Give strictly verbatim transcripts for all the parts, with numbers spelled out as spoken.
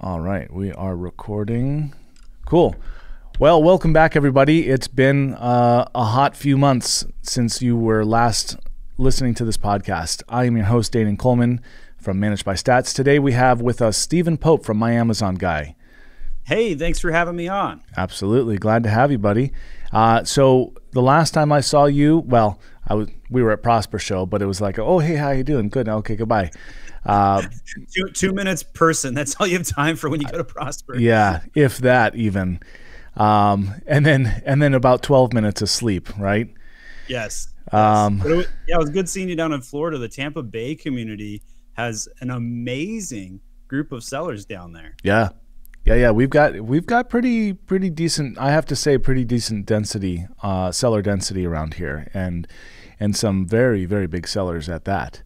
All right, we are recording. Cool. Well, welcome back, everybody. It's been uh, a hot few months since you were last listening to this podcast. I am your host, Danan Coleman from Managed by Stats. Today we have with us Steven Pope from My Amazon Guy. Hey, thanks for having me on. Absolutely. Glad to have you, buddy. Uh, so the last time I saw you, well, I was we were at Prosper show, but it was like, oh, hey, how you doing? Good. Okay, goodbye. Uh, two, two minutes person. That's all you have time for when you go to Prosper. Yeah, if that even. Um, and then and then about twelve minutes of sleep, right? Yes. Um, but it was, yeah, it was good seeing you down in Florida. The Tampa Bay community has an amazing group of sellers down there. Yeah, yeah, yeah. We've got we've got pretty pretty decent. I have to say, pretty decent density, uh, seller density around here, and and some very very big sellers at that.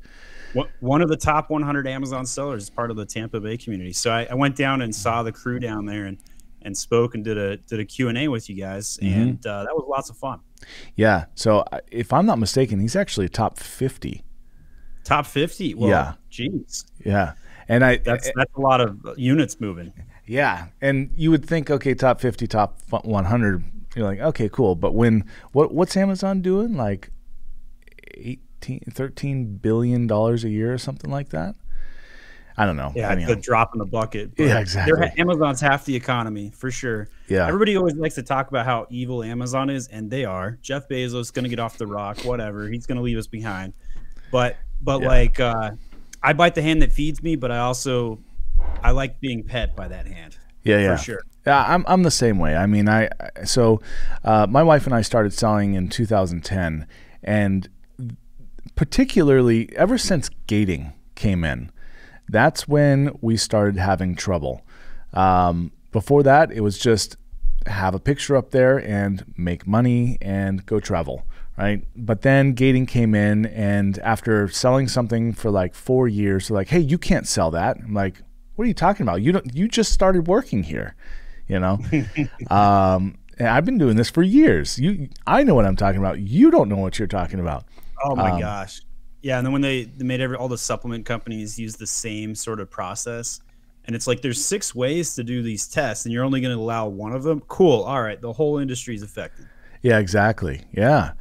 One of the top one hundred Amazon sellers is part of the Tampa Bay community. So I, I went down and saw the crew down there and, and spoke and did a did a Q and A with you guys. Mm-hmm. And uh, that was lots of fun. Yeah. So if I'm not mistaken, he's actually top fifty. Top fifty? Well, yeah. Geez. Yeah. And I that's, I, that's a lot of units moving. Yeah. And you would think, okay, top fifty, top one hundred. You're like, okay, cool. But when what what's Amazon doing? Like eight. thirteen billion dollars a year or something like that. I don't know. Yeah, I mean, the drop in the bucket. Yeah, exactly. Amazon's half the economy for sure. Yeah. Everybody always likes to talk about how evil Amazon is, and they are. Jeff Bezos going to get off the rock, whatever. He's going to leave us behind. But but yeah. like uh, I bite the hand that feeds me, but I also I like being pet by that hand. Yeah, yeah. For sure. Yeah, I'm I'm the same way. I mean, I so uh, my wife and I started selling in two thousand ten, and particularly ever since gating came in, that's when we started having trouble. Um, before that, it was just have a picture up there and make money and go travel, right? But then gating came in, and after selling something for like four years, they're like, hey, you can't sell that. I'm like, what are you talking about? You don't. You just started working here, you know? um, and I've been doing this for years. You, I know what I'm talking about. You don't know what you're talking about. Oh my um, gosh. Yeah. And then when they, they made every, all the supplement companies use the same sort of process, and it's like, there's six ways to do these tests and you're only going to allow one of them. Cool. All right. The whole industry is affected. Yeah, exactly. Yeah,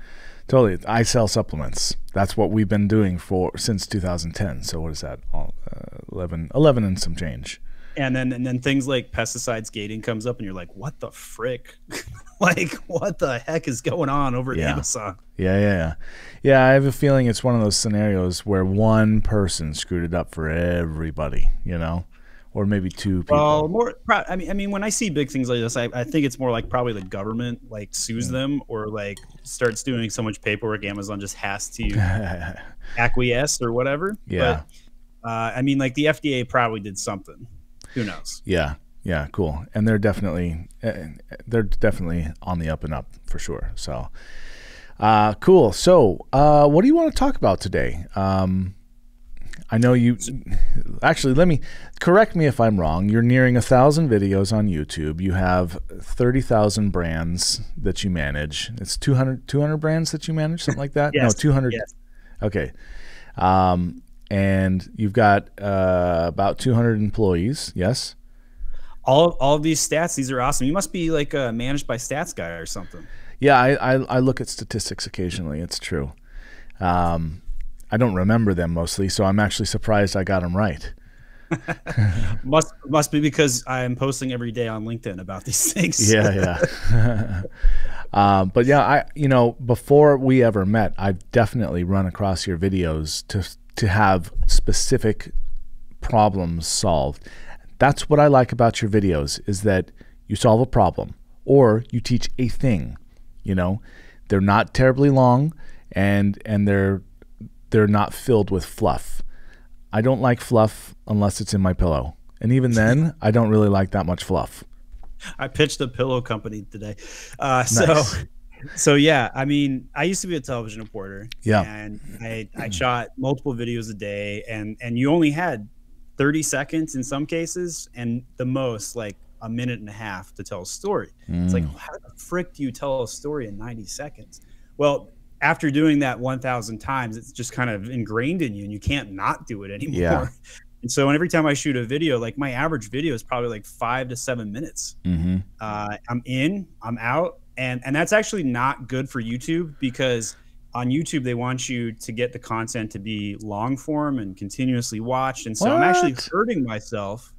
totally. I sell supplements. That's what we've been doing for since two thousand ten. So what is that? All, uh, eleven, eleven and some change. And then, and then things like pesticides gating comes up and you're like, what the frick? Like, what the heck is going on over at yeah. Amazon? Yeah, yeah, yeah. Yeah, I have a feeling it's one of those scenarios where one person screwed it up for everybody, you know, or maybe two people. Well, more, I mean, I mean, when I see big things like this, I, I think it's more like probably the government like sues yeah. them, or like starts doing so much paperwork, Amazon just has to acquiesce or whatever. Yeah. But, uh, I mean, like the F D A probably did something. Who knows? Yeah, yeah, cool. And they're definitely they're definitely on the up and up for sure. So, uh, cool. So, uh, what do you want to talk about today? Um, I know you. Actually, let me correct me if I'm wrong. You're nearing a thousand videos on YouTube. You have thirty thousand brands that you manage. It's two hundred, two hundred brands that you manage, something like that. Yes. No, two hundred. Yes. Okay. Um, And you've got uh, about two hundred employees, yes? All, all of these stats, these are awesome. You must be like a Managed by Stats guy or something. Yeah, I, I, I look at statistics occasionally. It's true. Um, I don't remember them mostly, so I'm actually surprised I got them right. must, must be because I'm posting every day on LinkedIn about these things. Yeah, yeah. Um, but yeah, I you know, before we ever met, I've definitely run across your videos to – to have specific problems solved. That's what I like about your videos, is that you solve a problem or you teach a thing, you know. They're not terribly long, and and they're they're not filled with fluff. I don't like fluff unless it's in my pillow, and even then I don't really like that much fluff. I pitched a pillow company today. Uh, nice. So So yeah, I mean, I used to be a television reporter, yeah, and I, I shot multiple videos a day, and and you only had thirty seconds in some cases, and the most like a minute and a half to tell a story. Mm. It's like, how the frick do you tell a story in ninety seconds? Well, after doing that one thousand times, it's just kind of ingrained in you, and you can't not do it anymore. Yeah. And so, and every time I shoot a video, like my average video is probably like five to seven minutes. Mm-hmm. uh, I'm in, I'm out. And, and that's actually not good for YouTube, because on YouTube, they want you to get the content to be long form and continuously watched. And so what? I'm actually hurting myself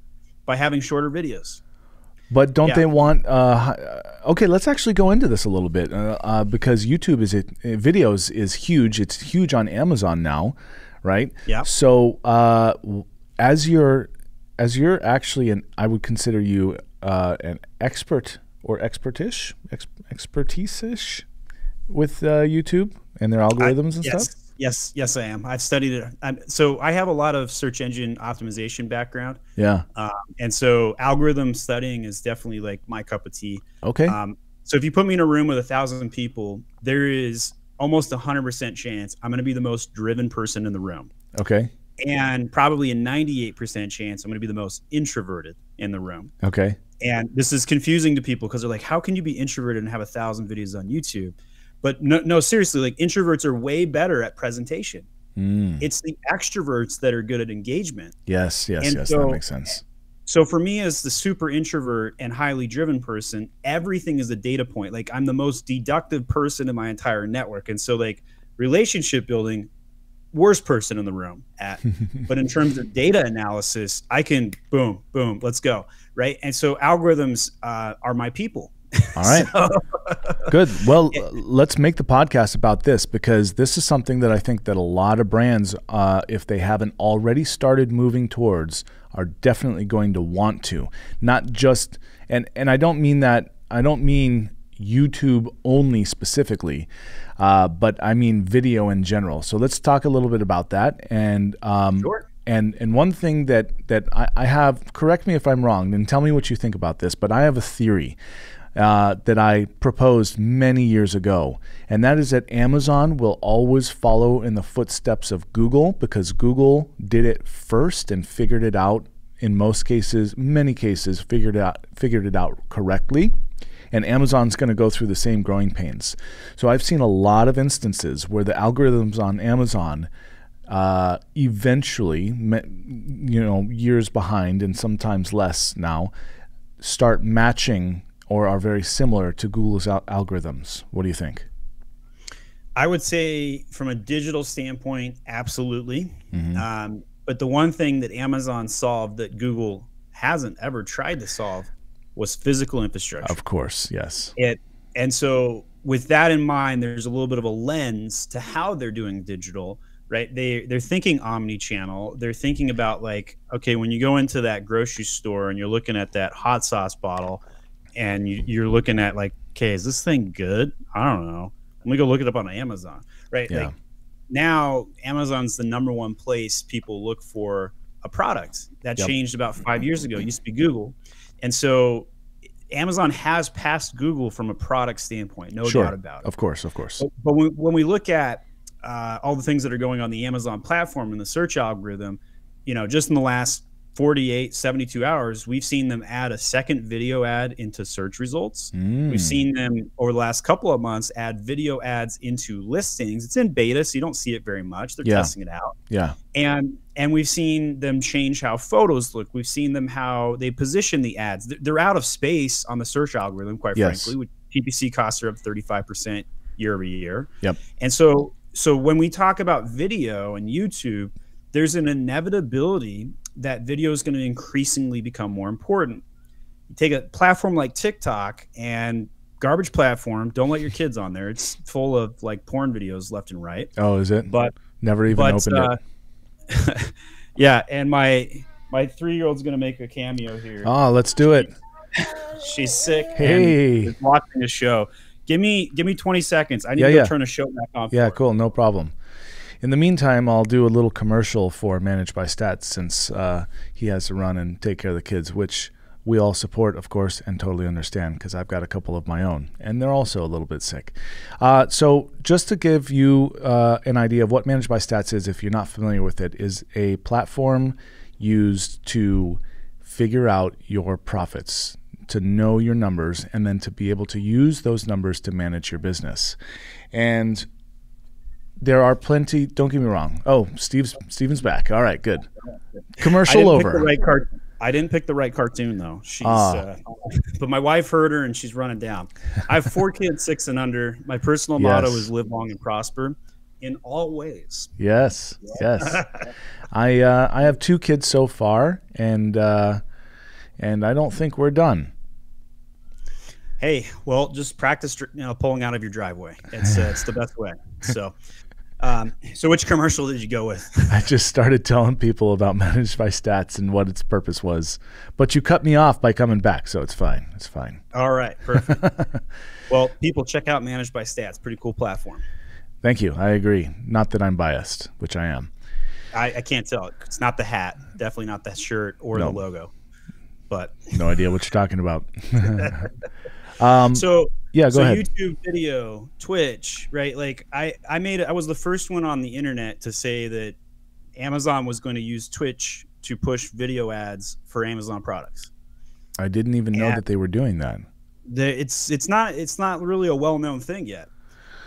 by having shorter videos. But don't yeah. they want, uh, okay, let's actually go into this a little bit, uh, uh, because YouTube is, it, videos is huge. It's huge on Amazon now, right? Yeah. So uh, as you're, as you're actually an, I would consider you uh, an expert or expertish, ex expertise-ish with uh, YouTube and their algorithms I, and yes, stuff? Yes, yes, I am. I've studied it. I'm, so I have a lot of search engine optimization background. Yeah. Um, and so algorithm studying is definitely like my cup of tea. Okay. Um, so if you put me in a room with a thousand people, there is almost a hundred percent chance I'm going to be the most driven person in the room. Okay. And probably a ninety-eight percent chance I'm going to be the most introverted in the room. Okay. And this is confusing to people, because they're like, how can you be introverted and have a thousand videos on YouTube? But no, no, seriously, like introverts are way better at presentation. Mm. It's the extroverts that are good at engagement. Yes, yes, and yes, so, that makes sense. So for me, as the super introvert and highly driven person, everything is a data point. Like I'm the most deductive person in my entire network. And so like relationship building, worst person in the room at. But in terms of data analysis, I can boom, boom, let's go, right? And so algorithms uh, are my people. All right. So. Good. Well, let's make the podcast about this, because this is something that I think that a lot of brands, uh, if they haven't already started moving towards, are definitely going to want to. Not just, and, and I don't mean that, I don't mean YouTube only specifically, uh, but I mean video in general. So let's talk a little bit about that. And um, sure. And and one thing that, that I, I have, correct me if I'm wrong, and tell me what you think about this, but I have a theory. Uh, that I proposed many years ago. And that is that Amazon will always follow in the footsteps of Google, because Google did it first and figured it out in most cases, many cases, figured it out, figured it out correctly. And Amazon's going to go through the same growing pains. So I've seen a lot of instances where the algorithms on Amazon uh, eventually, you know, years behind and sometimes less now, start matching or are very similar to Google's al algorithms. What do you think? I would say from a digital standpoint, absolutely. Mm-hmm. um, but the one thing that Amazon solved that Google hasn't ever tried to solve was physical infrastructure. Of course, yes. It, and so with that in mind, there's a little bit of a lens to how they're doing digital, right? They, they're thinking omni-channel. They're thinking about like, okay, when you go into that grocery store and you're looking at that hot sauce bottle, and you, you're looking at like, okay, is this thing good? I don't know. Let me go look it up on Amazon, right? Yeah. Like now Amazon's the number one place people look for a product. That yep. changed about five years ago. It used to be Google. And so Amazon has passed Google from a product standpoint, no sure. doubt about it. Of course, of course. But, but when, when we look at uh, all the things that are going on the Amazon platform and the search algorithm, you know, just in the last forty-eight, seventy-two hours, we've seen them add a second video ad into search results. Mm. We've seen them over the last couple of months add video ads into listings. It's in beta, so you don't see it very much. They're yeah. testing it out. Yeah. And and we've seen them change how photos look. We've seen them how they position the ads. They're out of space on the search algorithm, quite yes. frankly. P P C costs are up thirty-five percent year over year. Yep. And so, so when we talk about video and YouTube, there's an inevitability that video is going to increasingly become more important. You take a platform like TikTok, and garbage platform, don't let your kids on there. It's full of like porn videos left and right. Oh, is it? But never even but, opened uh, it. Yeah. And my, my three-year-old's going to make a cameo here. Oh, let's do it. She's sick. Hey, and is watching a show. Give me, give me twenty seconds. I need yeah, to yeah. turn a show back on. Yeah. Cool. It. No problem. In the meantime, I'll do a little commercial for Managed by Stats, since uh, he has to run and take care of the kids, which we all support, of course, and totally understand, because I've got a couple of my own, and they're also a little bit sick. Uh, so just to give you uh, an idea of what Managed by Stats is, if you're not familiar with it, is a platform used to figure out your profits, to know your numbers, and then to be able to use those numbers to manage your business. And There are plenty. Don't get me wrong. Oh, Steve's Steven's back. All right, good. Commercial I over. Pick the right card. I didn't pick the right cartoon though. She's, uh. Uh, but my wife heard her and she's running down. I have four kids, six and under. My personal yes. motto is live long and prosper, in all ways. Yes, yeah. yes. I uh, I have two kids so far, and uh, and I don't think we're done. Hey, well, just practice, you know, pulling out of your driveway. It's uh, it's the best way. So. Um, so which commercial did you go with? I just started telling people about Managed by Stats and what its purpose was, but you cut me off by coming back, so it's fine. It's fine. All right, perfect. Well, people, check out Managed by Stats. Pretty cool platform. Thank you. I agree. Not that I'm biased, which I am. I, I can't tell. It's not the hat, definitely not the shirt or nope. the logo. But no idea what you're talking about. um, so. Yeah, go so ahead. YouTube video, Twitch, right? Like I, I made I was the first one on the internet to say that Amazon was going to use Twitch to push video ads for Amazon products. I didn't even know and that they were doing that. The, it's it's not it's not really a well-known thing yet,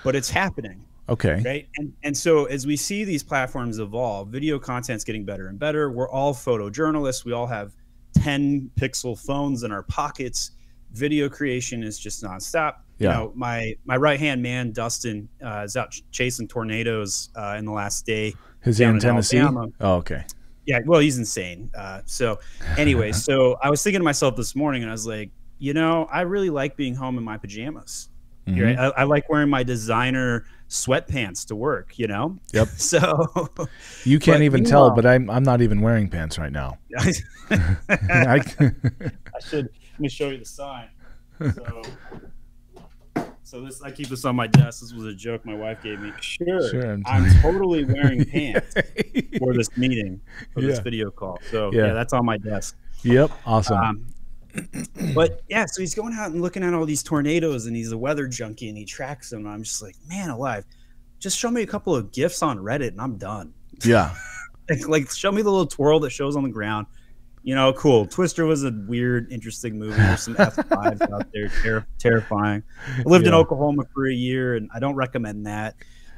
but it's happening. Okay. Right? And and so as we see these platforms evolve, video content's getting better and better. We're all photojournalists. We all have ten pixel phones in our pockets. Video creation is just nonstop. Yeah. You know, my my right hand man Dustin uh, is out ch chasing tornadoes uh, in the last day. Is he in Tennessee? Alabama. Oh, okay. Yeah. Well, he's insane. Uh, so, anyway, so I was thinking to myself this morning, and I was like, you know, I really like being home in my pajamas. Mm-hmm. Right? I, I like wearing my designer sweatpants to work. You know. Yep. So. You can't but, even tell, but I'm I'm not even wearing pants right now. I, I should. Let me show you the sign. So, so this I keep this on my desk. This was a joke my wife gave me. Sure, sure I'm, I'm totally wearing pants for this meeting, for yeah. this video call. So yeah. yeah, that's on my desk. Yep, awesome. Um, but yeah, so he's going out and looking at all these tornadoes, and he's a weather junkie, and he tracks them. And I'm just like, man, alive. Just show me a couple of GIFs on Reddit, and I'm done. Yeah, like, like show me the little twirl that shows on the ground. You know, cool. Twister was a weird, interesting movie. There's some F fives out there, ter terrifying. I lived yeah. in Oklahoma for a year, and I don't recommend that.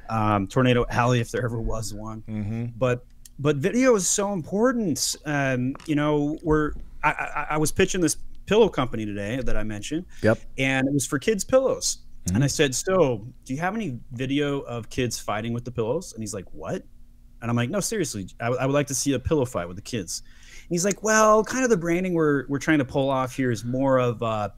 Um, Tornado Alley, if there ever was one. Mm-hmm. But but video is so important. Um, you know, we're I, I, I was pitching this pillow company today that I mentioned. Yep. And it was for kids' pillows. Mm-hmm. And I said, so do you have any video of kids fighting with the pillows? And he's like, what? And I'm like, no, seriously, I, I would like to see a pillow fight with the kids. And he's like, well, kind of the branding we're we're trying to pull off here is more of a,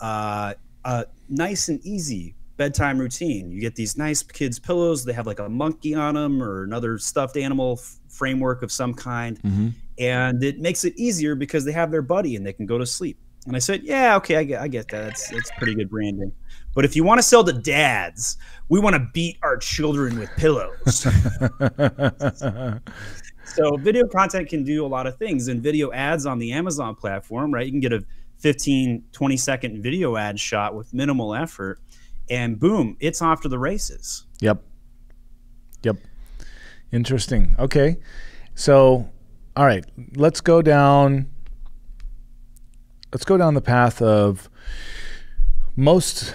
a, a nice and easy bedtime routine. You get these nice kids' pillows. They have like a monkey on them or another stuffed animal framework of some kind. Mm-hmm. And it makes it easier because they have their buddy and they can go to sleep. And I said, yeah, okay, I get, I get that. That's, that's pretty good branding. But if you want to sell to dads, we want to beat our children with pillows. So video content can do a lot of things. And video ads on the Amazon platform, right? You can get a fifteen, twenty second video ad shot with minimal effort. And boom, it's off to the races. Yep. Yep. Interesting. Okay. So, all right, let's go down... Let's go down the path of most.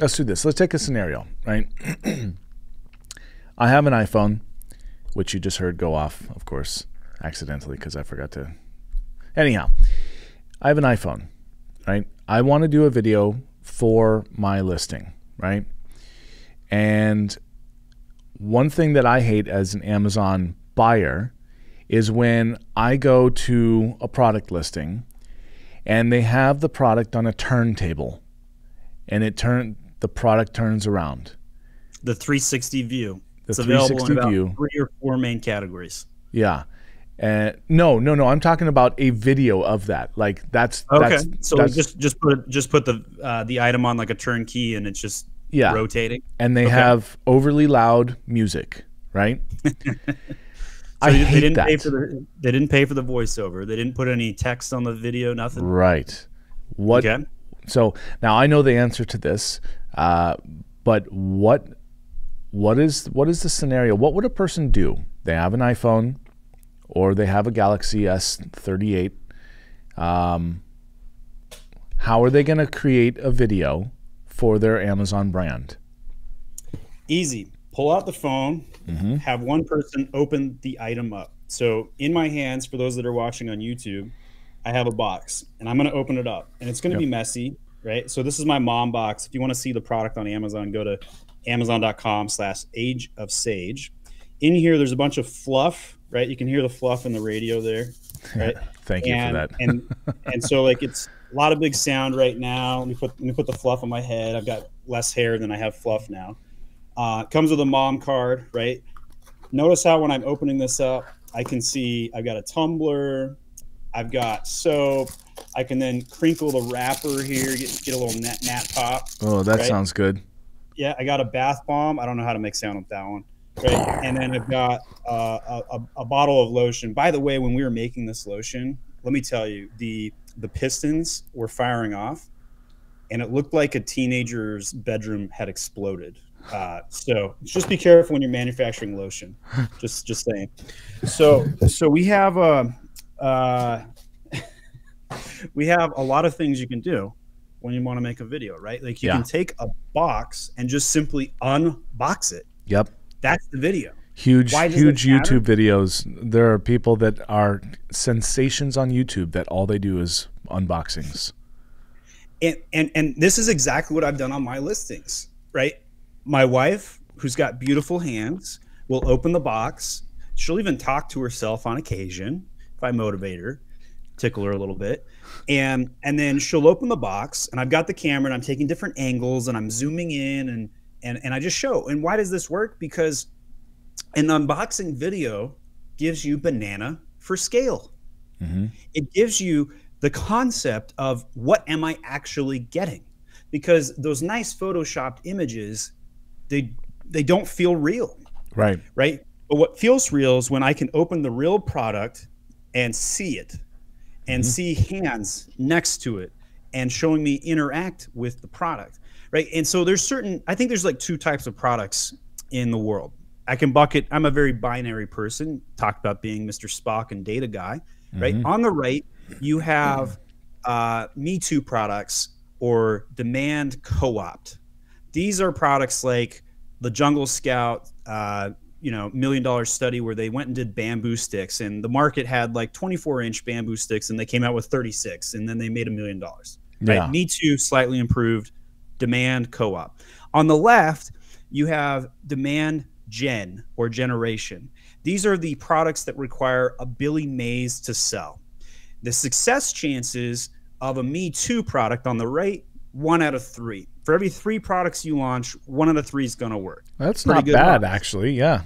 Let's do this. Let's take a scenario, right? I have an iPhone, which you just heard go off, of course, accidentally, because I forgot to. Anyhow, I have an iPhone, right? I want to do a video for my listing, right? And one thing that I hate as an Amazon buyer is when I go to a product listing and they have the product on a turntable and it turn the product turns around. The three sixty view. The it's available in about view. three or four main categories. Yeah. Uh, no, no, no. I'm talking about a video of that. Like that's okay. That's, so that's, just just put just put the uh, the item on like a turnkey and it's just yeah. rotating. And they okay. have overly loud music, right? So I they hate didn't that. Pay for the, they didn't pay for the voiceover. They didn't put any text on the video, nothing. Right. What? Okay. So now I know the answer to this, uh, but what? What is what is the scenario? What would a person do? They have an iPhone, or they have a Galaxy S thirty-eight. Um, how are they going to create a video for their Amazon brand? Easy. Pull out the phone, mm-hmm. have one person open the item up. So in my hands, for those that are watching on YouTube, I have a box and I'm going to open it up, and it's going to yep. be messy, right? So this is my mom box. If you want to see the product on Amazon, go to amazon dot com slash age of sage. In here, there's a bunch of fluff, right? You can hear the fluff in the radio there, right? Thank you and, for that. and and so like it's a lot of big sound right now. Let me put let me put the fluff on my head. I've got less hair than I have fluff now. Uh, comes with a mom card, right? Notice how when I'm opening this up, I can see I've got a tumbler, I've got soap. I can then crinkle the wrapper here, get, get a little nat, nat pop. Oh, that right? sounds good. Yeah, I got a bath bomb. I don't know how to make sound with that one. Right? And then I've got uh, a, a bottle of lotion. By the way, when we were making this lotion, let me tell you, the the pistons were firing off, and it looked like a teenager's bedroom had exploded. Uh, so just be careful when you're manufacturing lotion. Just just saying. So so we have a. Uh, we have a lot of things you can do when you want to make a video, right? Like you yeah. can take a box and just simply unbox it. Yep. That's the video. Huge, huge YouTube videos. There are people that are sensations on YouTube that all they do is unboxings. And, and, and this is exactly what I've done on my listings, right? My wife, who's got beautiful hands, will open the box. She'll even talk to herself on occasion if I motivate her. Tickle her a little bit, and and then she'll open the box, and I've got the camera, and I'm taking different angles, and I'm zooming in, and and and I just show. And why does this work? Because an unboxing video gives you banana for scale. Mm-hmm. It gives you the concept of what am I actually getting, because those nice photoshopped images, they they don't feel real. Right. Right. But what feels real is when I can open the real product and see it. And mm-hmm. see hands next to it and showing me interact with the product, right? And so there's certain, I think there's like two types of products in the world. I can bucket, I'm a very binary person, talked about being Mister Spock and data guy, right? Mm-hmm. On the right, you have uh, Me Too products or demand co-opt. These are products like the Jungle Scout, uh, you know, million dollar study where they went and did bamboo sticks, and the market had like twenty-four inch bamboo sticks, and they came out with thirty-six, and then they made a million dollars. Right? Me Too, slightly improved, demand co-op. On the left, you have demand gen or generation. These are the products that require a Billy Mays to sell. The success chances of a Me Too product on the right, one out of three. For every three products you launch, one of the three is going to work. That's not bad, actually. Yeah.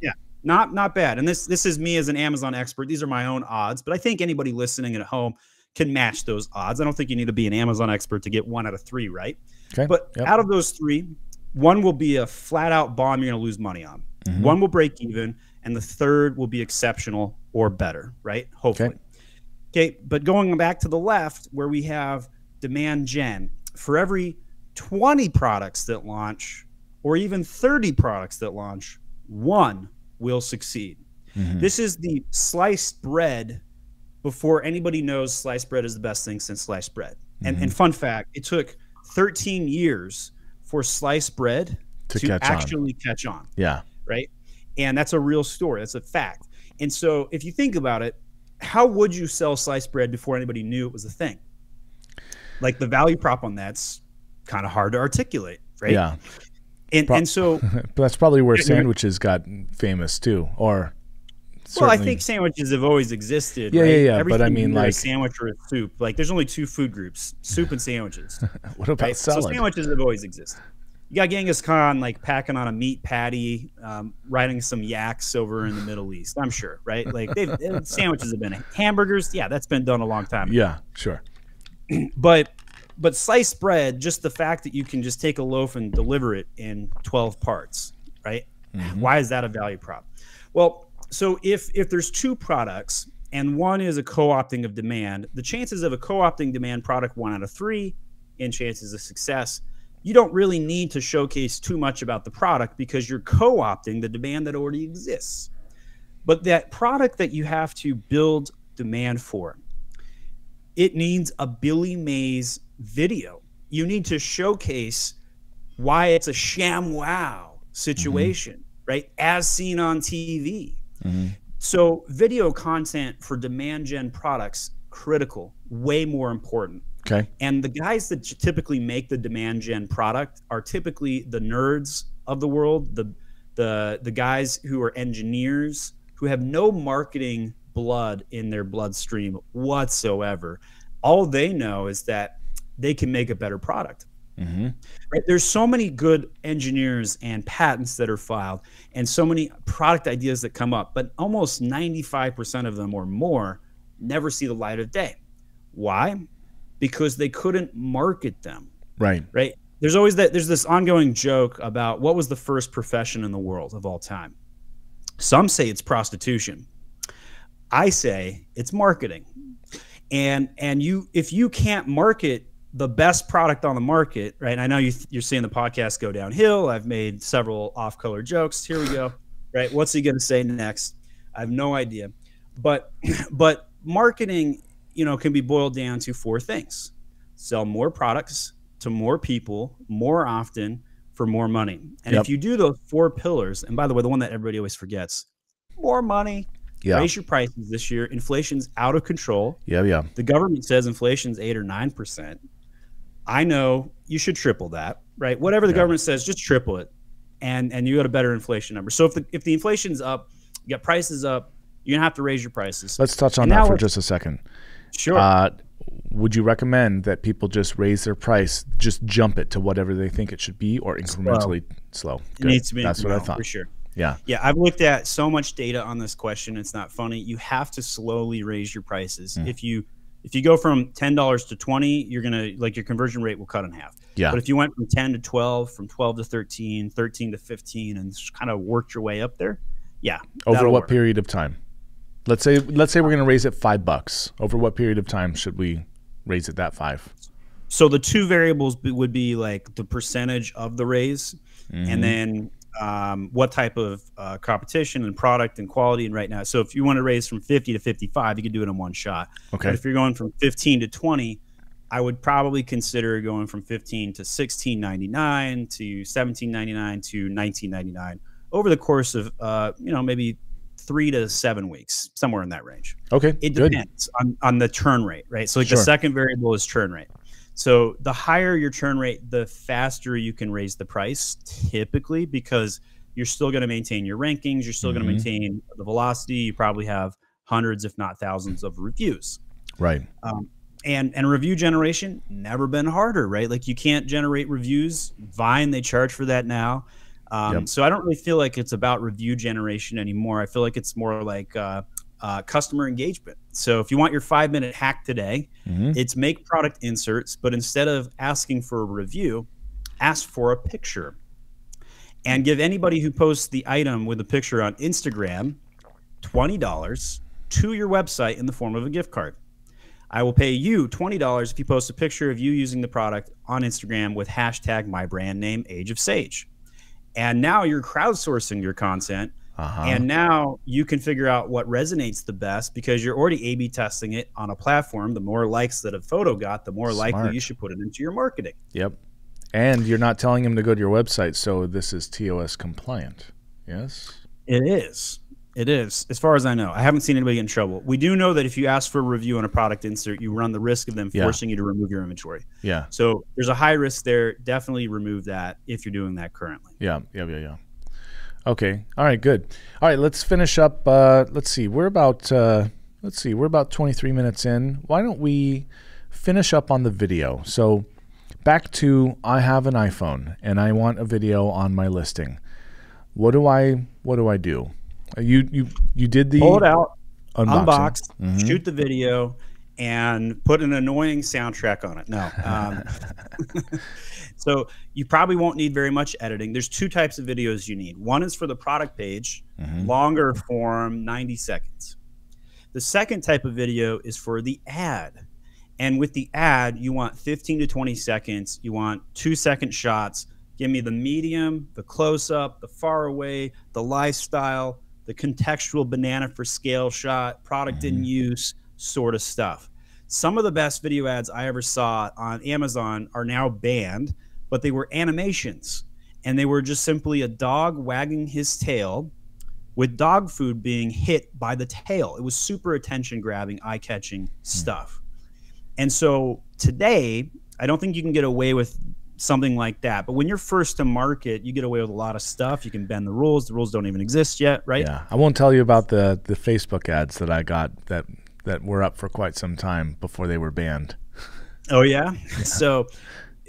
Yeah. Not not bad. And this this is me as an Amazon expert. These are my own odds, but I think anybody listening at home can match those odds. I don't think you need to be an Amazon expert to get one out of three, right? Okay. But yep. out of those three, one will be a flat out bomb you're going to lose money on. Mm-hmm. One will break even, and the third will be exceptional or better, right? Hopefully. Okay. Okay, but going back to the left where we have demand gen, for every twenty products that launch, or even thirty products that launch, one will succeed. Mm-hmm. This is the sliced bread before anybody knows sliced bread is the best thing since sliced bread. Mm-hmm. And, and fun fact, it took thirteen years for sliced bread to, to catch actually on. catch on. Yeah. Right. And that's a real story. That's a fact. And so if you think about it, how would you sell sliced bread before anybody knew it was a thing? Like the value prop on that's kind of hard to articulate, right? Yeah. And, Pro and so that's probably where sandwiches got famous too, or well, I think sandwiches have always existed. Yeah, right? yeah, yeah. Everything but I mean, like a sandwich or a soup. Like, there's only two food groups: soup and sandwiches. What about right? salad? So sandwiches have always existed. You got Genghis Khan like packing on a meat patty, um, riding some yaks over in the Middle East. I'm sure, right? Like, sandwiches have been hamburgers. Yeah, that's been done a long time ago. Yeah, sure. But. But sliced bread, just the fact that you can just take a loaf and deliver it in twelve parts, right? Mm-hmm. Why is that a value prop? Well, so if if there's two products and one is a co-opting of demand, the chances of a co-opting demand product one out of three in chances of success, you don't really need to showcase too much about the product because you're co-opting the demand that already exists. But that product that you have to build demand for, it needs a Billy Mays video. You need to showcase why it's a Sham Wow situation, mm-hmm. right? As seen on T V. Mm-hmm. So video content for demand gen products, critical, way more important. Okay. And the guys that typically make the demand gen product are typically the nerds of the world, the the the guys who are engineers, who have no marketing blood in their bloodstream whatsoever. All they know is that they can make a better product. Mm-hmm. Right? There's so many good engineers and patents that are filed and so many product ideas that come up, but almost ninety-five percent of them or more never see the light of day. Why? Because they couldn't market them. Right. Right. There's always that, there's this ongoing joke about what was the first profession in the world of all time. Some say it's prostitution. I say it's marketing. And and you if you can't market the best product on the market, right? And I know you you're seeing the podcast go downhill. I've made several off-color jokes. Here we go. Right? What's he going to say next? I have no idea. But but marketing, you know, can be boiled down to four things. Sell more products to more people more often for more money. And yep. if you do those four pillars, and by the way, the one that everybody always forgets, more money, yeah. raise your prices this year. Inflation's out of control. Yeah, yeah. The government says inflation's eight or nine percent. I know you should triple that, right? Whatever the yeah. government says, just triple it, and and you got a better inflation number. So if the if the inflation's up, you got prices up, you're gonna have to raise your prices. Let's touch on and that for just a second. Sure. Uh, would you recommend that people just raise their price, just jump it to whatever they think it should be, or incrementally slow? slow? It needs to be. That's what I thought. For sure. Yeah. Yeah. I've looked at so much data on this question. It's not funny. You have to slowly raise your prices. Mm. If you if you go from ten dollars to twenty, you're gonna like your conversion rate will cut in half. Yeah. But if you went from ten to twelve, from twelve to thirteen, thirteen to fifteen, and just kind of worked your way up there, yeah. Over what work. period of time? Let's say let's say we're going to raise it five bucks. Over what period of time should we raise it that five? So the two variables would be like the percentage of the raise, mm-hmm. and then um, what type of uh, competition and product and quality. And right now, so if you want to raise from fifty to fifty-five, you could do it in one shot. Okay. But if you're going from fifteen to twenty, I would probably consider going from fifteen to sixteen ninety-nine to seventeen ninety-nine to nineteen ninety-nine over the course of uh, you know maybe. three to seven weeks, somewhere in that range. Okay, it depends on, on the churn rate, right? So like sure. the second variable is churn rate. So the higher your churn rate, the faster you can raise the price typically, because you're still gonna maintain your rankings, you're still mm-hmm. gonna maintain the velocity, you probably have hundreds if not thousands of reviews. Right. Um, and, and review generation, never been harder, right? Like you can't generate reviews, Vine, they charge for that now. Um, yep. So I don't really feel like it's about review generation anymore. I feel like it's more like uh, uh, customer engagement. So if you want your five-minute hack today, mm-hmm. it's make product inserts, but instead of asking for a review, ask for a picture. And give anybody who posts the item with a picture on Instagram twenty dollars to your website in the form of a gift card. I will pay you twenty dollars if you post a picture of you using the product on Instagram with hashtag my brand name, Age of Sage. And now you're crowdsourcing your content, uh-huh. and now you can figure out what resonates the best because you're already A B testing it on a platform. The more likes that a photo got, the more Smart. likely you should put it into your marketing. Yep. And you're not telling them to go to your website, so this is T O S compliant. Yes? It is. It is, as far as I know. I haven't seen anybody get in trouble. We do know that if you ask for a review on a product insert, you run the risk of them yeah. forcing you to remove your inventory. Yeah. So there's a high risk there. Definitely remove that if you're doing that currently. Yeah, yeah, yeah, yeah. Okay. All right, good. All right, let's finish up. Uh, let's see. We're about uh, let's see. We're about twenty-three minutes in. Why don't we finish up on the video? So back to I have an iPhone and I want a video on my listing. What do I what do I do? You you you did the pull it out, unboxing. unbox, mm-hmm. shoot the video, and put an annoying soundtrack on it. No, um, so you probably won't need very much editing. There's two types of videos you need. One is for the product page, mm-hmm. longer form, ninety seconds. The second type of video is for the ad, and with the ad, you want fifteen to twenty seconds. You want two second shots. Give me the medium, the close up, the far away, the lifestyle, the contextual banana for scale shot, product mm-hmm. in use sort of stuff. Some of the best video ads I ever saw on Amazon are now banned, but they were animations. and they were just simply a dog wagging his tail with dog food being hit by the tail. It was super attention-grabbing, eye-catching stuff. And so today, I don't think you can get away with something like that. But when you're first to market, you get away with a lot of stuff. You can bend the rules. The rules don't even exist yet, right? Yeah. I won't tell you about the the Facebook ads that I got that that were up for quite some time before they were banned. Oh, yeah? Yeah. So,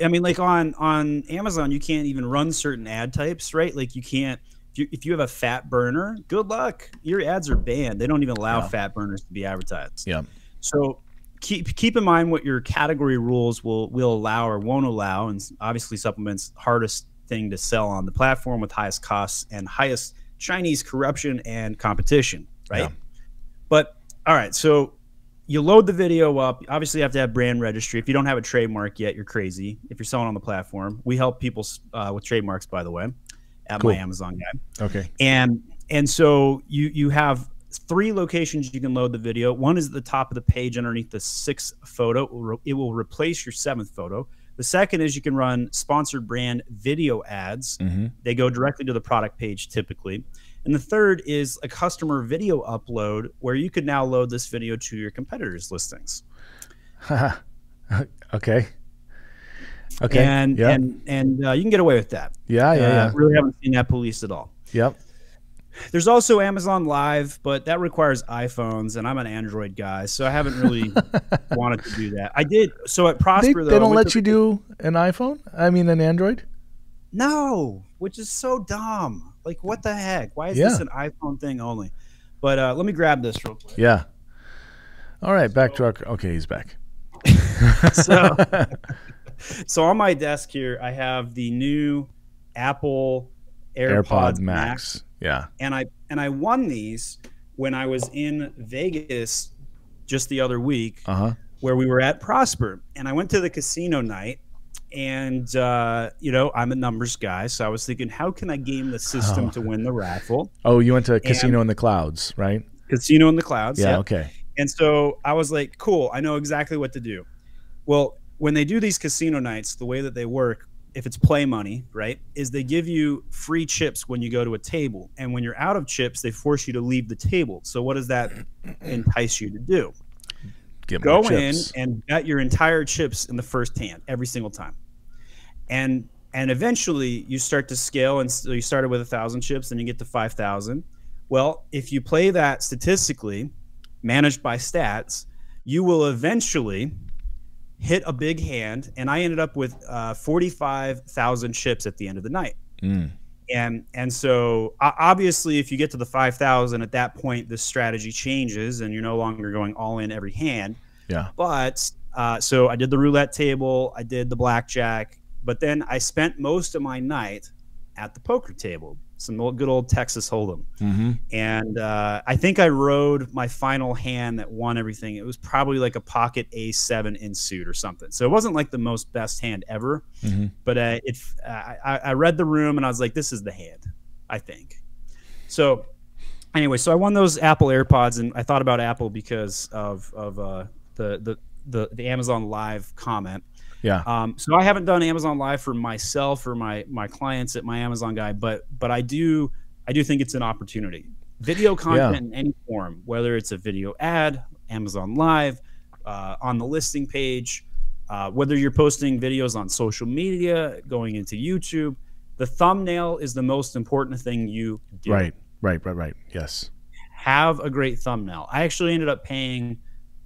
I mean, like on, on Amazon, you can't even run certain ad types, right? Like you can't. If you, if you have a fat burner, good luck. Your ads are banned. They don't even allow yeah. fat burners to be advertised. Yeah. So keep keep in mind what your category rules will will allow or won't allow, and obviously supplements hardest thing to sell on the platform with highest costs and highest Chinese corruption and competition, right? Yeah. But all right, so you load the video up. Obviously, you have to have brand registry. If you don't have a trademark yet, you're crazy. If you're selling on the platform, we help people uh, with trademarks, by the way. At cool. My Amazon Guy. Okay. And and so you you have three locations you can load the video. One is at the top of the page underneath the sixth photo. It will replace your seventh photo. The second is you can run sponsored brand video ads. Mm-hmm. They go directly to the product page typically. And the third is a customer video upload where you could now load this video to your competitors' listings. Okay. Okay. And yep. and and uh, you can get away with that. Yeah, yeah, uh, yeah. Really haven't seen that police at all. Yep. There's also Amazon Live, but that requires iPhones, and I'm an Android guy, so I haven't really wanted to do that. I did. So at Prosper, they, though, they don't let to, you do an iPhone. I mean, an Android. No, which is so dumb. Like, what the heck? Why is yeah. this an iPhone thing only? But uh, let me grab this real quick. Yeah. All right, so, back to our. Okay, he's back. So. So on my desk here, I have the new Apple AirPods, AirPod Max. Max. Yeah. And I and I won these when I was in Vegas just the other week, uh-huh. where we were at Prosper. And I went to the casino night, and uh, you know, I'm a numbers guy, so I was thinking, how can I game the system oh. to win the raffle? Oh, you went to a casino and, in the clouds, right? Casino in the clouds. Yeah. Yep. Okay. And so I was like, cool, I know exactly what to do. Well, when they do these casino nights, the way that they work, if it's play money, right, is they give you free chips when you go to a table. And when you're out of chips, they force you to leave the table. So what does that entice you to do? Get go more chips. In and bet your entire chips in the first hand every single time. And and eventually you start to scale. And so you started with one thousand chips and you get to five thousand. Well, if you play that statistically, managed by stats, you will eventually hit a big hand, and I ended up with uh, forty-five thousand chips at the end of the night. Mm. And and so uh, obviously, if you get to the five thousand, at that point, the strategy changes, and you're no longer going all in every hand. Yeah. But uh, so I did the roulette table, I did the blackjack, but then I spent most of my night at the poker table, some old, good old Texas Hold'em. Mm-hmm. And uh, I think I rode my final hand that won everything. It was probably like a pocket A seven in suit or something. So it wasn't like the most best hand ever, mm-hmm. but uh, it, uh, I, I read the room and I was like, this is the hand, I think. So anyway, so I won those Apple AirPods, and I thought about Apple because of, of uh, the, the, the, the Amazon Live comment. Yeah. Um, so I haven't done Amazon Live for myself or my my clients at My Amazon Guy, but but I do I do think it's an opportunity. Video content yeah. in any form, whether it's a video ad, Amazon Live, uh, on the listing page, uh, whether you're posting videos on social media, going into YouTube, the thumbnail is the most important thing you do. Right. Right. Right. Right. Yes. Have a great thumbnail. I actually ended up paying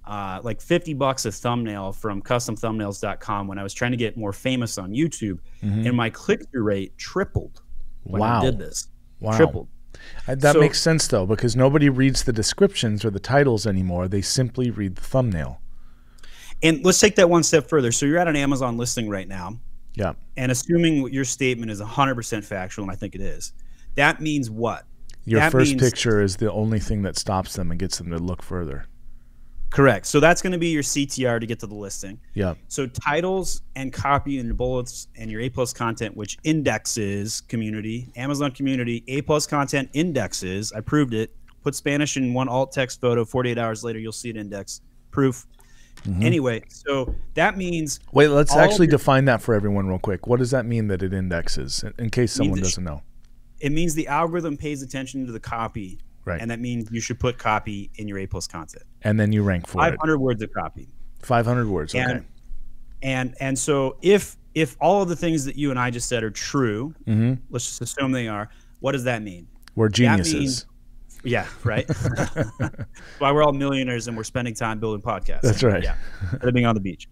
Uh, like fifty bucks a thumbnail from custom thumbnails dot com when I was trying to get more famous on YouTube, mm-hmm. and my click-through rate tripled when wow. I did this. Wow. Tripled. Uh, that so, makes sense, though, because nobody reads the descriptions or the titles anymore. They simply read the thumbnail. And let's take that one step further. So you're at an Amazon listing right now. Yeah. And assuming your statement is one hundred percent factual, and I think it is, that means what? Your that first picture is the only thing that stops them and gets them to look further. Correct. So that's going to be your C T R to get to the listing. Yeah. So titles and copy and bullets and your A plus content, which indexes community, Amazon community, A plus content indexes. I proved it. Put Spanish in one alt text photo. forty-eight hours later, you'll see it index. Proof. Mm-hmm. Anyway, so that means... Wait, let's actually define that for everyone real quick. What does that mean that it indexes, in, in case someone doesn't know? It means the algorithm pays attention to the copy. Right. And that means you should put copy in your A plus content. And then you rank for it. five hundred words of copy. five hundred words, okay. And, and, and so if, if all of the things that you and I just said are true, mm-hmm. let's just assume they are, what does that mean? We're geniuses. That means, yeah, right? Why we're all millionaires and we're spending time building podcasts. That's right. Yeah, living on the beach.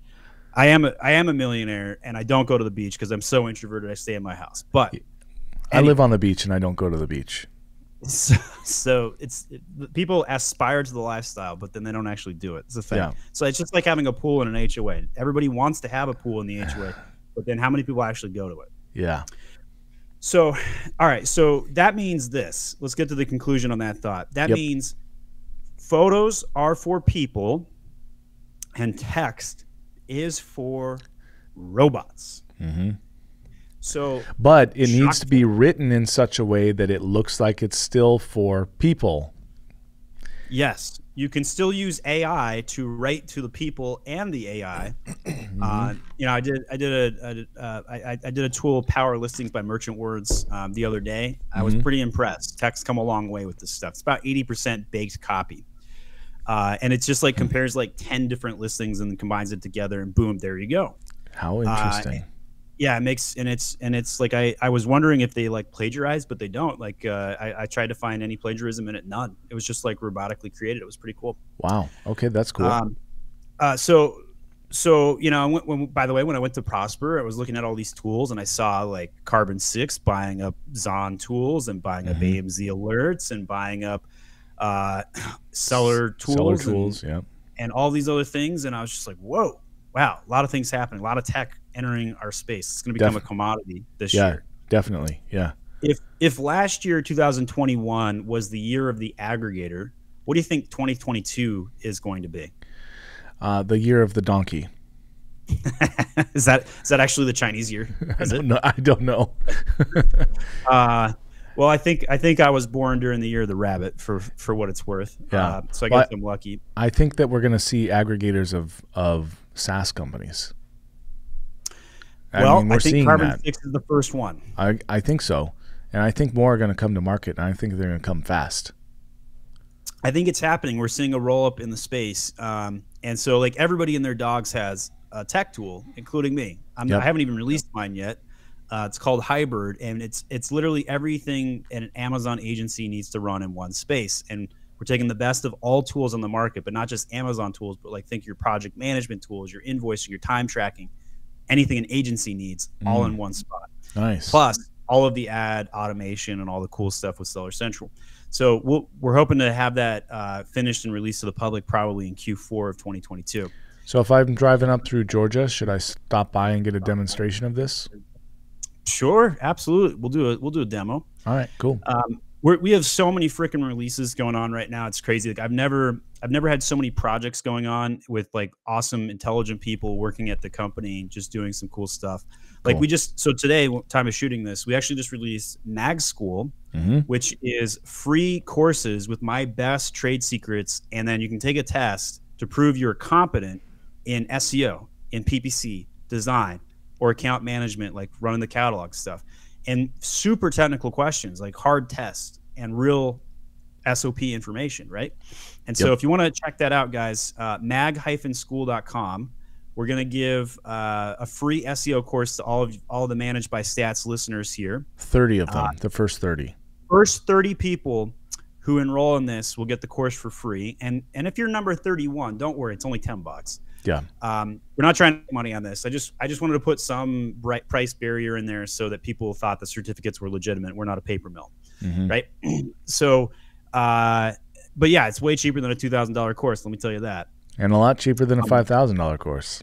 I am a, I am a millionaire and I don't go to the beach because I'm so introverted, I stay in my house. But anyway, I live on the beach and I don't go to the beach. So, so it's it, people aspire to the lifestyle, but then they don't actually do it. It's a thing. Yeah. So it's just like having a pool in an H O A. Everybody wants to have a pool in the H O A, but then how many people actually go to it? Yeah. So, all right. So that means this. Let's get to the conclusion on that thought. That yep. means photos are for people and text is for robots. Mm-hmm. So, but it needs to be written in such a way that it looks like it's still for people. Yes. You can still use A I to write to the people and the A I. uh, you know, I did I did a, a uh, I, I did a tool, Power Listings by Merchant Words, um, the other day. I mm-hmm. was pretty impressed. Text come a long way with this stuff. It's about eighty percent baked copy. Uh, and it's just like compares like ten different listings and combines it together and boom, there you go. How interesting. Uh, Yeah, it makes and it's and it's like I, I was wondering if they like plagiarize, but they don't. Like uh, I, I tried to find any plagiarism in it, none. It was just like robotically created. It was pretty cool. Wow. Okay, that's cool. Um, uh, so, so you know, I went, when, by the way, when I went to Prosper, I was looking at all these tools and I saw like Carbon Six buying up Zon Tools and buying mm-hmm. up A M Z Alerts and buying up uh, Seller Tools, Seller Tools, and, yeah, and all these other things. And I was just like, whoa, wow, a lot of things happening, a lot of tech entering our space. It's going to become Def a commodity this yeah, year. Yeah, definitely. Yeah. If if last year two thousand twenty-one was the year of the aggregator, what do you think twenty twenty-two is going to be? Uh, the year of the donkey. Is that is that actually the Chinese year? Is I don't it? know. I don't know. uh, well, I think I think I was born during the year of the rabbit for for what it's worth. Yeah. Uh, so I guess well, I'm lucky. I think that we're going to see aggregators of of SaaS companies. I well, mean, we're I think Carbon that. Six is the first one. I, I think so. And I think more are going to come to market, and I think they're going to come fast. I think it's happening. We're seeing a roll-up in the space. Um, and so, like, everybody and their dogs has a tech tool, including me. I'm, yep. I haven't even released yep. mine yet. Uh, it's called Hybrid, and it's it's literally everything an Amazon agency needs to run in one space. And we're taking the best of all tools on the market, but not just Amazon tools, but, like, think your project management tools, your invoicing, your time tracking. Anything an agency needs mm. all in one spot. Nice. Plus all of the ad automation and all the cool stuff with Seller Central. So we'll, we're hoping to have that uh, finished and released to the public probably in Q four of twenty twenty-two. So if I'm driving up through Georgia, should I stop by and get a demonstration of this? Sure, absolutely. We'll do a, we'll do a demo. All right, cool. Um, we're, we have so many freaking releases going on right now. It's crazy. Like I've never, I've never had so many projects going on with like awesome, intelligent people working at the company, just doing some cool stuff. Like cool. we just, so today, time of shooting this, we actually just released Mag School, mm-hmm. which is free courses with my best trade secrets. And then you can take a test to prove you're competent in S E O, in P P C, design, or account management, like running the catalog stuff. And super technical questions, like hard tests and real S O P information, right? And yep. so if you want to check that out, guys, uh, mag dash school dot com. We're going to give uh, a free S E O course to all of all the Managed by Stats listeners here. thirty of them, uh, the first thirty. First thirty people who enroll in this will get the course for free. And and if you're number thirty-one, don't worry, it's only ten bucks. Yeah. Um, we're not trying to make money on this. I just I just wanted to put some bright price barrier in there so that people thought the certificates were legitimate. We're not a paper mill, mm-hmm. right? So. Uh, but yeah, it's way cheaper than a two thousand dollar course. Let me tell you that. And a lot cheaper than a five thousand dollar course.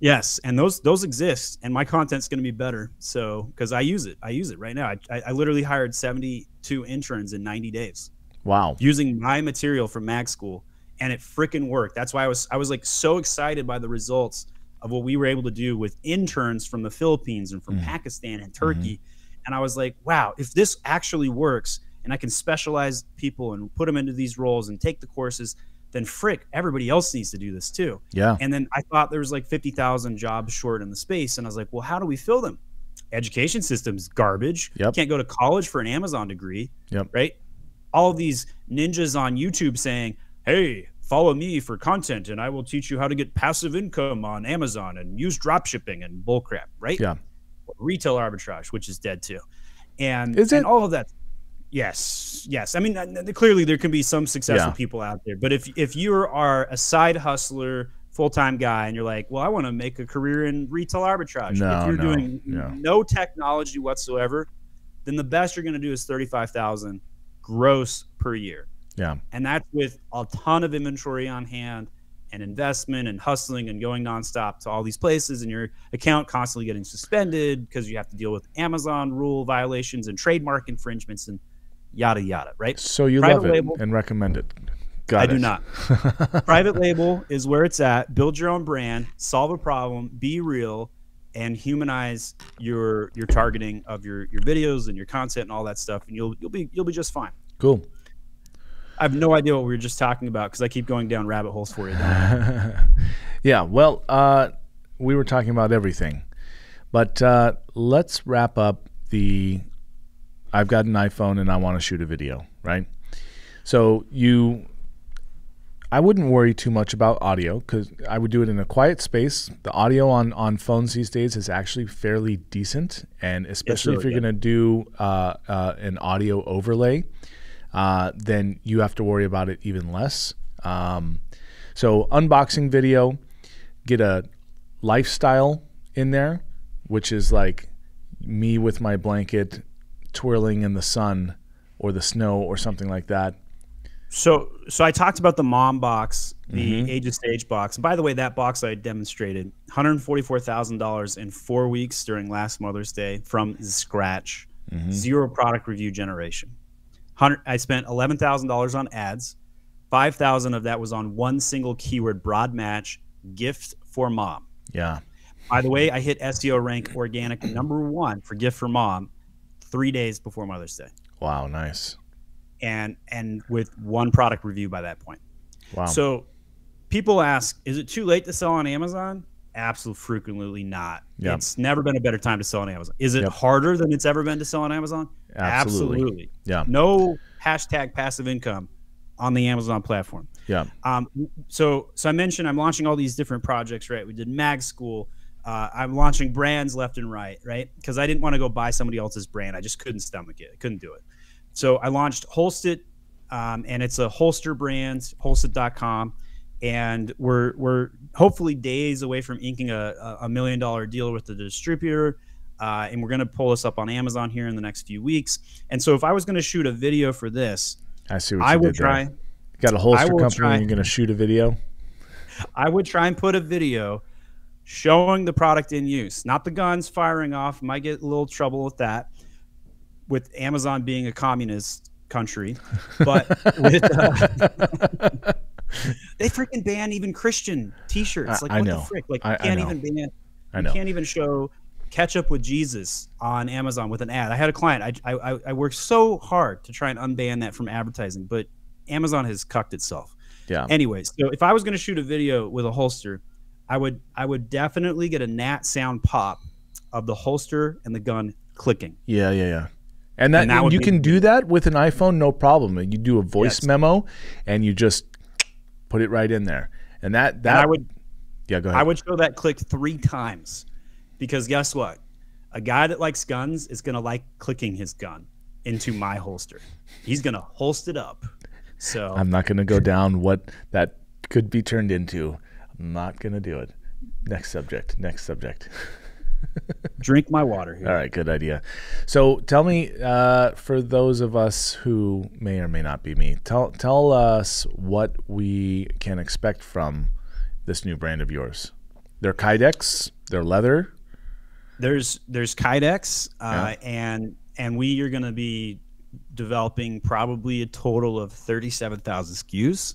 Yes. And those, those exist and my content's going to be better. So, cause I use it, I use it right now. I, I, I literally hired seventy-two interns in ninety days. Wow. Using my material from Mag School and it frickin' worked. That's why I was, I was like so excited by the results of what we were able to do with interns from the Philippines and from mm. Pakistan and Turkey. Mm-hmm. And I was like, wow, if this actually works, and I can specialize people and put them into these roles and take the courses, then frick, everybody else needs to do this too. Yeah. And then I thought there was like fifty thousand jobs short in the space. And I was like, well, how do we fill them? Education system's garbage. Yep. You can't go to college for an Amazon degree. Yep. Right. All these ninjas on YouTube saying, hey, follow me for content and I will teach you how to get passive income on Amazon and use drop shipping and bull crap. Right. Yeah. Retail arbitrage, which is dead too. And, is it? And all of that. Yes. Yes. I mean, clearly there can be some successful yeah. people out there, but if, if you are a side hustler, full-time guy, and you're like, well, I want to make a career in retail arbitrage. No, if you're no, doing no. no technology whatsoever, then the best you're going to do is thirty-five thousand gross per year. Yeah. And that's with a ton of inventory on hand and investment and hustling and going nonstop to all these places and your account constantly getting suspended because you have to deal with Amazon rule violations and trademark infringements and yada yada, right? So you Private love it label, and recommend it. Got I it. do not. Private label is where it's at. Build your own brand, solve a problem, be real, and humanize your your targeting of your your videos and your content and all that stuff, and you'll you'll be you'll be just fine. Cool. I have no idea what we were just talking about because I keep going down rabbit holes for you. Yeah, well, uh, we were talking about everything, but uh, let's wrap up the. I've got an iPhone and I want to shoot a video, right? So you, I wouldn't worry too much about audio because I would do it in a quiet space. The audio on, on phones these days is actually fairly decent, and especially really if you're going to do uh, uh, an audio overlay, uh, then you have to worry about it even less. Um, so unboxing video, get a lifestyle in there, which is like me with my blanket twirling in the sun or the snow or something like that. So so I talked about the mom box, the mm-hmm. Age of Sage box. And by the way, that box I demonstrated, one hundred forty-four thousand dollars in four weeks during last Mother's Day from scratch, mm-hmm. zero product review generation. I spent eleven thousand dollars on ads. five thousand of that was on one single keyword, broad match, gift for mom. Yeah. By the way, I hit S E O rank organic number one for gift for mom three days before Mother's Day. Wow, nice. And and with one product review by that point. Wow. So people ask, is it too late to sell on Amazon? Absolutely frequently not. Yep. It's never been a better time to sell on Amazon. Is it yep. harder than it's ever been to sell on Amazon? Absolutely. Absolutely. Yeah. No hashtag passive income on the Amazon platform. Yeah. Um, so so I mentioned I'm launching all these different projects, right? We did Mag School. Uh, I'm launching brands left and right, right? Because I didn't want to go buy somebody else's brand. I just couldn't stomach it. I couldn't do it. So I launched Holstered, um, and it's a Holster brand, holstered dot com. And we're, we're hopefully days away from inking a, a million dollar deal with the distributor. Uh, and we're going to pull this up on Amazon here in the next few weeks. And so if I was going to shoot a video for this, I see what I you would try. You got a holster company try, and you're going to shoot a video? I would try and put a video showing the product in use, not the guns firing off. Might get a little trouble with that, with Amazon being a communist country, but with, uh, they freaking ban even Christian T-shirts. Like I, I what know. the frick? Like I, you can't I know. even ban. I know. You can't even show Ketchup with Jesus on Amazon with an ad. I had a client. I I I worked so hard to try and unban that from advertising, but Amazon has cucked itself. Yeah. Anyways, so if I was going to shoot a video with a holster, I would I would definitely get a nat sound pop of the holster and the gun clicking. Yeah, yeah, yeah. And that, and that and you can do that with an iPhone, no problem. You do a voice yes. memo, and you just put it right in there. And that that and I would yeah go ahead. I would show that click three times, because guess what? A guy that likes guns is gonna like clicking his gun into my holster. He's gonna holst it up. So I'm not gonna go down what that could be turned into. Not gonna do it. Next subject. Next subject. Drink my water here. All right, good idea. So tell me, uh, for those of us who may or may not be me, tell tell us what we can expect from this new brand of yours. They're Kydex. They're leather. There's there's Kydex, uh, yeah. and and we are gonna be developing probably a total of thirty-seven thousand S K Us.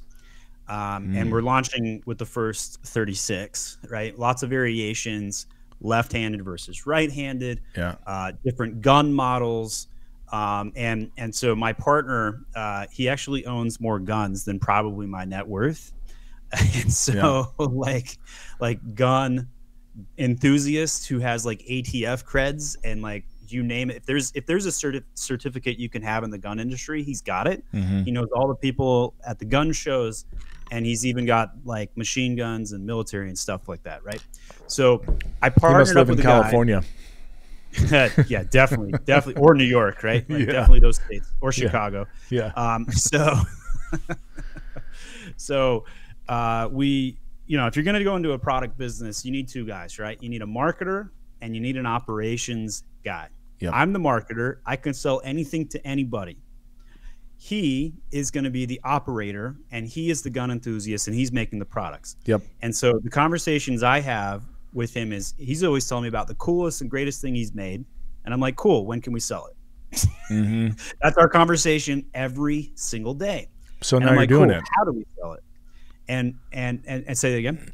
Um, mm. And we're launching with the first thirty-six, right? Lots of variations, left-handed versus right-handed, yeah. uh, different gun models, Um, and and so my partner, uh, he actually owns more guns than probably my net worth. And so yeah. like like gun enthusiast who has like A T F creds and like you name it. If there's if there's a certi certificate you can have in the gun industry, he's got it. Mm-hmm. He knows all the people at the gun shows, and he's even got like machine guns and military and stuff like that, right? So I partnered he must live up with in a California. Guy. yeah, definitely, definitely, or New York, right? Like yeah. Definitely those states, or Chicago. Yeah. yeah. Um, so, so uh, we, you know, if you're going to go into a product business, you need two guys, right? You need a marketer and you need an operations guy. Yep. I'm the marketer. I can sell anything to anybody. He is going to be the operator, and he is the gun enthusiast, and he's making the products. Yep. And so the conversations I have with him is he's always telling me about the coolest and greatest thing he's made. And I'm like, cool, when can we sell it? Mm-hmm. That's our conversation every single day. So now I'm you're like, doing cool, it. How do we sell it? And, and, and, and say that again.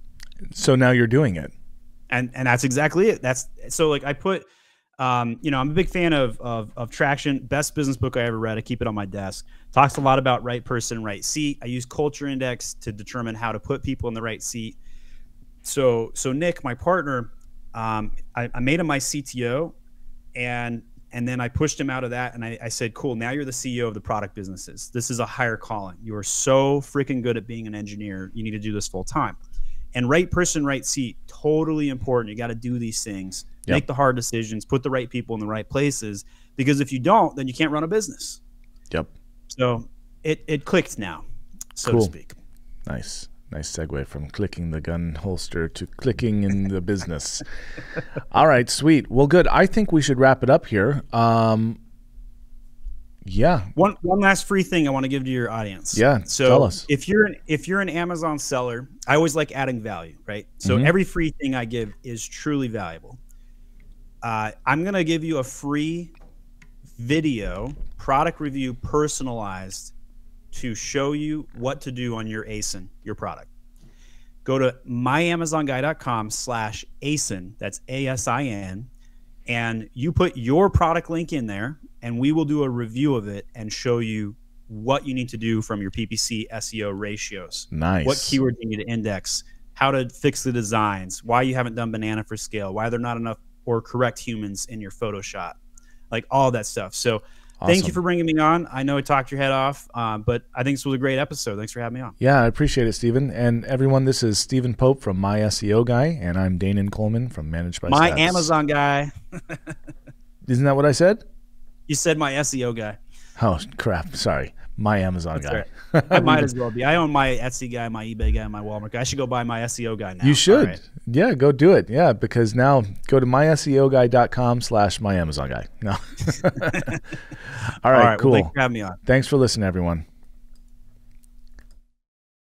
So now you're doing it. And, and that's exactly it. That's so like I put, um, you know, I'm a big fan of, of, of Traction, best business book I ever read. I keep it on my desk. Talks a lot about right person, right seat. I use Culture Index to determine how to put people in the right seat. So, so Nick, my partner, um, I, I made him my C T O, and and then I pushed him out of that, and I, I said, cool, now you're the C E O of the product businesses. This is a higher calling. You are so freaking good at being an engineer. You need to do this full time. And right person, right seat, totally important. You got to do these things, yep. Make the hard decisions, put the right people in the right places, because if you don't, then you can't run a business. Yep. So it, it clicked now, so cool. to speak. Nice. Nice segue from clicking the gun holster to clicking in the business. All right, sweet. Well, good. I think we should wrap it up here. Um, yeah. One one last free thing I want to give to your audience. Yeah. So tell us. if you're an if you're an Amazon seller, I always like adding value, right? So mm-hmm. every free thing I give is truly valuable. Uh, I'm gonna give you a free video product review personalized to show you what to do on your A S I N, your product. Go to my amazon guy dot com slash A S I N, that's A S I N, and you put your product link in there, and we will do a review of it and show you what you need to do from your P P C S E O ratios. Nice. What keywords you need to index, how to fix the designs, why you haven't done banana for scale, why there are not enough or correct humans in your Photoshop, like all that stuff. So. Awesome. Thank you for bringing me on. I know I talked your head off, um, but I think this was a great episode. Thanks for having me on. Yeah, I appreciate it, Steven. And everyone, this is Steven Pope from My S E O Guy, and I'm Danan Coleman from Managed by Stats. My Amazon Guy. Isn't that what I said? You said My S E O Guy. Oh, crap. Sorry. My Amazon That's Guy. Right. I might as well be. I own my Etsy Guy, my eBay Guy, my Walmart Guy. I should go buy My S E O Guy now. You should. Right. Yeah, go do it. Yeah, because now go to my S E O guy dot com slash my Amazon Guy. No. All right, All right, cool. Well, thanks for having me on. Thanks for listening, everyone.